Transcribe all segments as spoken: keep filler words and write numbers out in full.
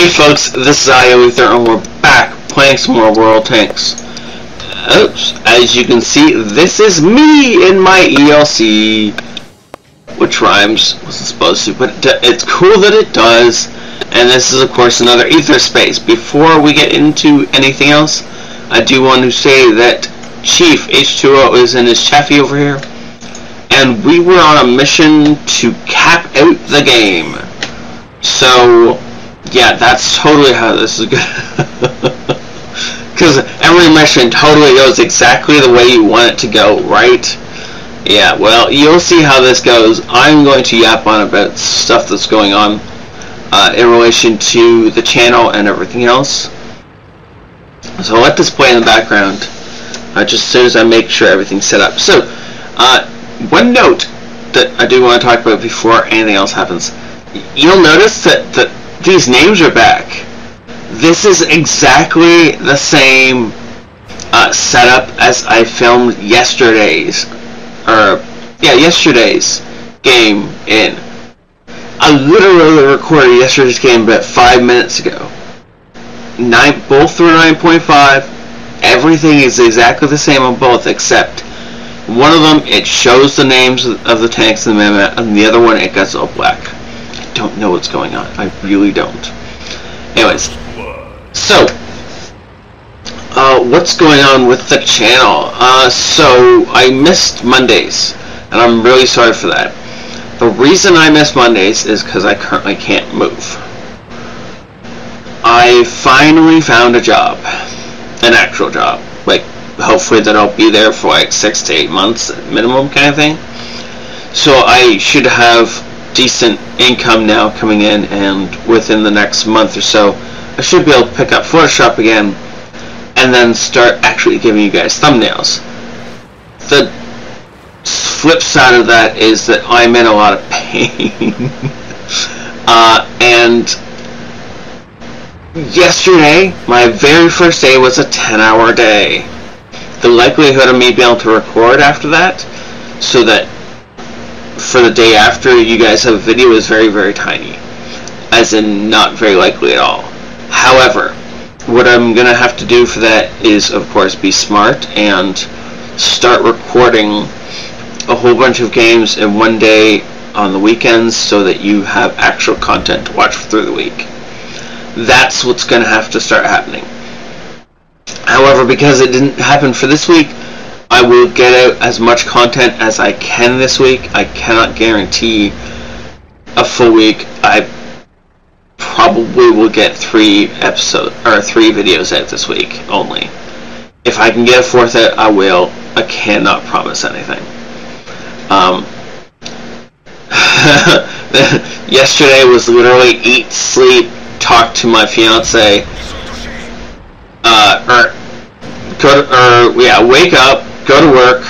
Hey folks, this is ioEther and we're back playing some more World of Tanks. Oops, as you can see, this is me in my E L C, which rhymes, wasn't supposed to, but it's cool that it does. And this is of course another Ether's Space. Before we get into anything else, I do want to say that Chief H two O is in his chaffee over here, and we were on a mission to cap out the game. So yeah, that's totally how this is good. Because every mission totally goes exactly the way you want it to go, right? Yeah, well, you'll see how this goes. I'm going to yap on about stuff that's going on uh, in relation to the channel and everything else. So I'll let this play in the background uh, just as soon as I make sure everything's set up. So, uh, one note that I do want to talk about before anything else happens. You'll notice that the these names are back. This is exactly the same uh, setup as I filmed yesterday's, or yeah, yesterday's game in. I literally recorded yesterday's game about five minutes ago. Nine, both through nine point five, everything is exactly the same on both, except one of them it shows the names of the tanks in the map, and the other one it goes all black. Don't know what's going on. I really don't. Anyways, so uh, what's going on with the channel? Uh, so I missed Mondays, and I'm really sorry for that. The reason I miss Mondays is because I currently can't move. I finally found a job, an actual job. Like, hopefully that I'll be there for like six to eight months minimum, kind of thing. So I should have decent income now coming in, and within the next month or so I should be able to pick up Photoshop again and then start actually giving you guys thumbnails. The flip side of that is that I'm in a lot of pain. uh, and yesterday, my very first day was a ten hour day. The likelihood of me being able to record after that, so that for the day after you guys have a video, is very very tiny, as in not very likely at all. However, what I'm gonna have to do for that is of course be smart and start recording a whole bunch of games in one day on the weekends, so that you have actual content to watch through the week. That's what's gonna have to start happening. However, because it didn't happen for this week, I will get out as much content as I can this week. I cannot guarantee a full week. I probably will get three episodes or three videos out this week only. If I can get a fourth out, I will. I cannot promise anything. Um, yesterday was literally eat, sleep, talk to my fiance, uh, or go to, or yeah, wake up, go to work,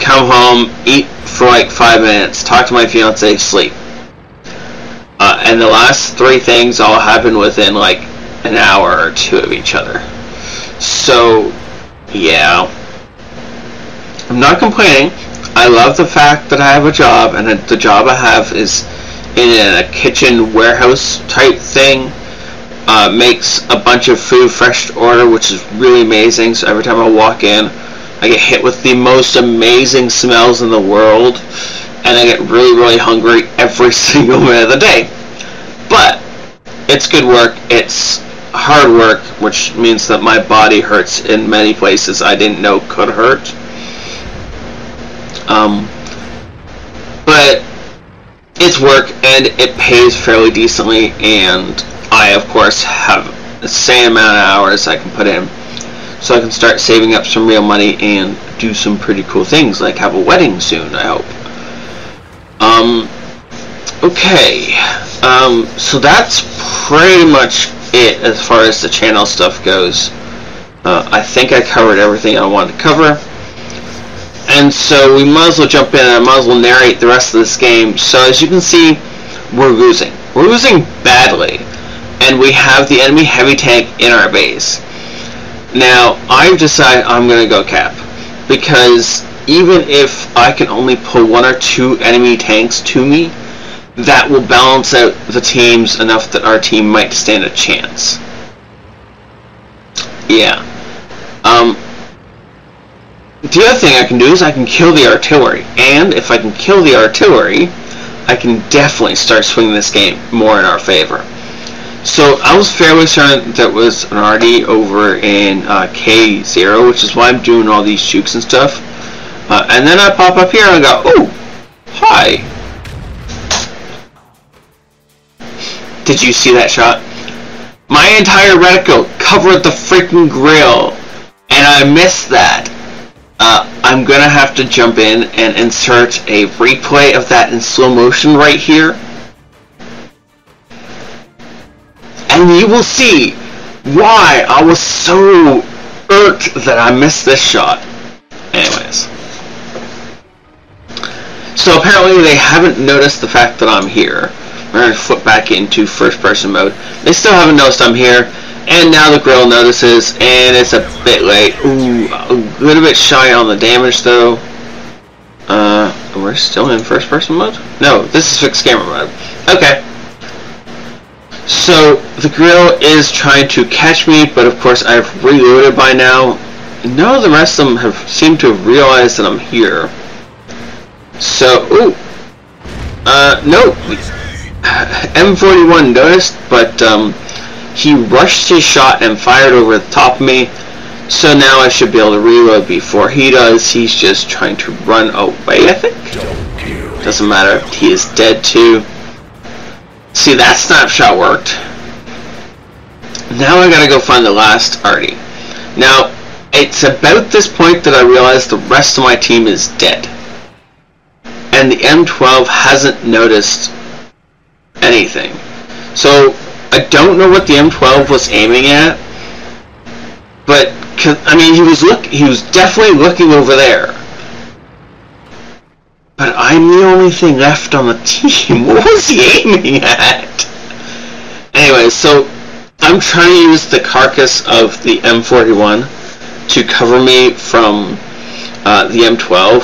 come home, eat for like five minutes, talk to my fiance, sleep. Uh, and the last three things all happen within like an hour or two of each other. So, yeah. I'm not complaining. I love the fact that I have a job, and the job I have is in a kitchen warehouse type thing. Uh, makes a bunch of food fresh to order, which is really amazing. So every time I walk in, I get hit with the most amazing smells in the world, and I get really, really hungry every single minute of the day. But it's good work, it's hard work, which means that my body hurts in many places I didn't know could hurt. Um, but it's work, and it pays fairly decently, and I, of course, have the same amount of hours I can put in. So I can start saving up some real money and do some pretty cool things, like have a wedding soon, I hope. Um, okay, um, so that's pretty much it as far as the channel stuff goes. Uh, I think I covered everything I wanted to cover. And so we might as well jump in, and I might as well narrate the rest of this game. So as you can see, we're losing. We're losing badly. And we have the enemy heavy tank in our base. Now, I've decided I'm going to go cap, because even if I can only pull one or two enemy tanks to me, that will balance out the teams enough that our team might stand a chance. Yeah. Um, the other thing I can do is I can kill the artillery, and if I can kill the artillery, I can definitely start swinging this game more in our favor. So I was fairly certain that was an R D over in uh, K zero, which is why I'm doing all these jukes and stuff. Uh, and then I pop up here and I go, oh, hi. Did you see that shot? My entire reticle covered the freaking grill, and I missed that. Uh, I'm gonna have to jump in and insert a replay of that in slow motion right here. And you will see why I was so irked that I missed this shot. Anyways. So apparently they haven't noticed the fact that I'm here. We're going to flip back into first person mode. They still haven't noticed I'm here. And now the grill notices, and it's a bit late. Ooh, a little bit shy on the damage though. Uh, we're still in first person mode? No, this is fixed camera mode. Okay. So the grill is trying to catch me, but of course I've reloaded by now. None of the rest of them have seemed to have realized that I'm here. So, ooh. Uh, nope. M forty-one noticed, but um, he rushed his shot and fired over the top of me. So now I should be able to reload before he does. He's just trying to run away, I think. Doesn't matter. He is dead too. See, that snapshot worked. Now I gotta go find the last R D. Now, it's about this point that I realize the rest of my team is dead. And the M twelve hasn't noticed anything. So, I don't know what the M twelve was aiming at. But, I mean, he was look he was definitely looking over there. But I'm the only thing left on the team. What was he aiming at? Anyway, so I'm trying to use the carcass of the M forty-one to cover me from uh, the M twelve,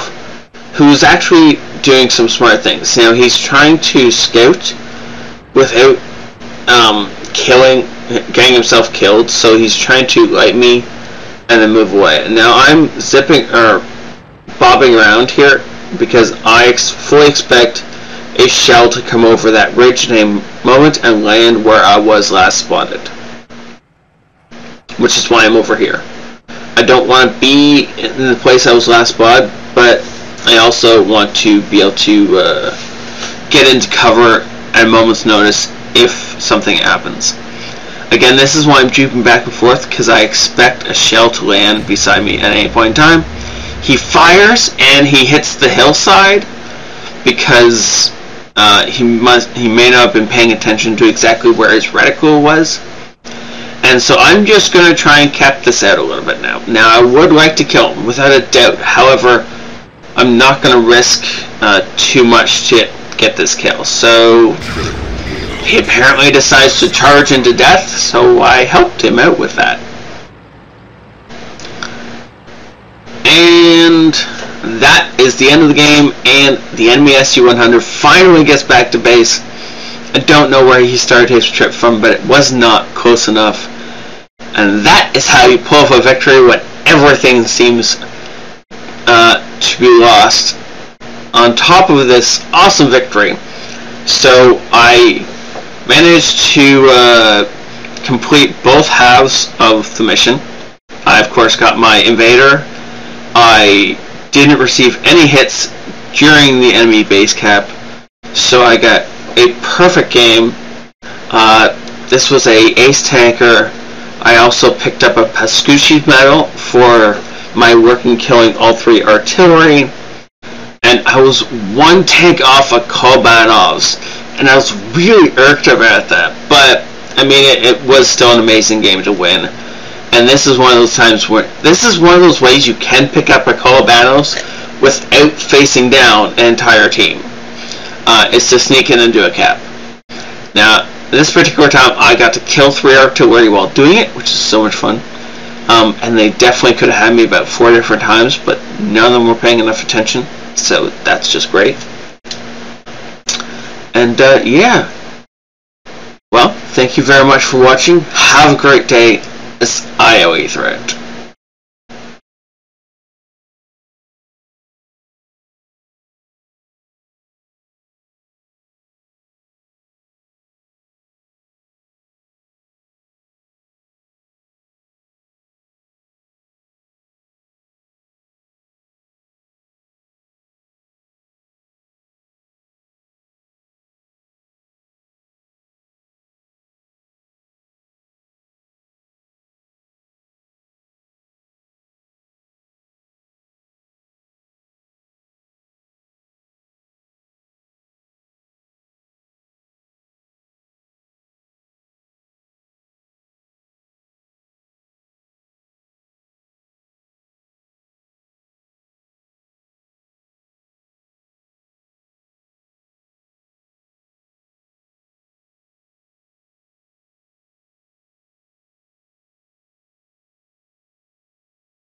who's actually doing some smart things. Now, he's trying to scout without um, killing, getting himself killed, so he's trying to light me and then move away. Now, I'm zipping, or bobbing around here, because I ex fully expect a shell to come over that ridge in a moment and land where I was last spotted. Which is why I'm over here. I don't want to be in the place I was last spotted, but I also want to be able to uh, get into cover at a moment's notice if something happens. Again, this is why I'm jumping back and forth, because I expect a shell to land beside me at any point in time. He fires and he hits the hillside because uh, he must he may not have been paying attention to exactly where his reticle was. And so I'm just going to try and cap this out a little bit now. Now I would like to kill him without a doubt. However, I'm not going to risk uh, too much to get this kill. So he apparently decides to charge into death, so I helped him out with that. And that is the end of the game, and the enemy S U one hundred finally gets back to base. I don't know where he started his trip from, but it was not close enough. And that is how you pull off a victory when everything seems uh, to be lost. On top of this awesome victory, so I managed to uh, complete both halves of the mission. I, of course, got my invader. I didn't receive any hits during the enemy base cap, so I got a perfect game. Uh, this was a ace tanker. I also picked up a Pascutti medal for my work in killing all three artillery, and I was one tank off of Kolobanov's, and I was really irked about that, but I mean it, it was still an amazing game to win. And this is one of those times where this is one of those ways you can pick up a Kolobanov's without facing down an entire team. Uh, it's to sneak in and do a cap. Now, this particular time, I got to kill three artillery while doing it, which is so much fun. Um, and they definitely could have had me about four different times, but none of them were paying enough attention, so that's just great. And uh, yeah, well, thank you very much for watching. Have a great day. It's ioEther.